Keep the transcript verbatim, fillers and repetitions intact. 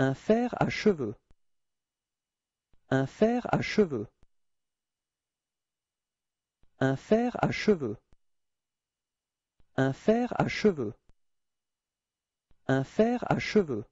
Un fer à cheveux. Un fer à cheveux. Un fer à cheveux. Un fer à cheveux. Un fer à cheveux.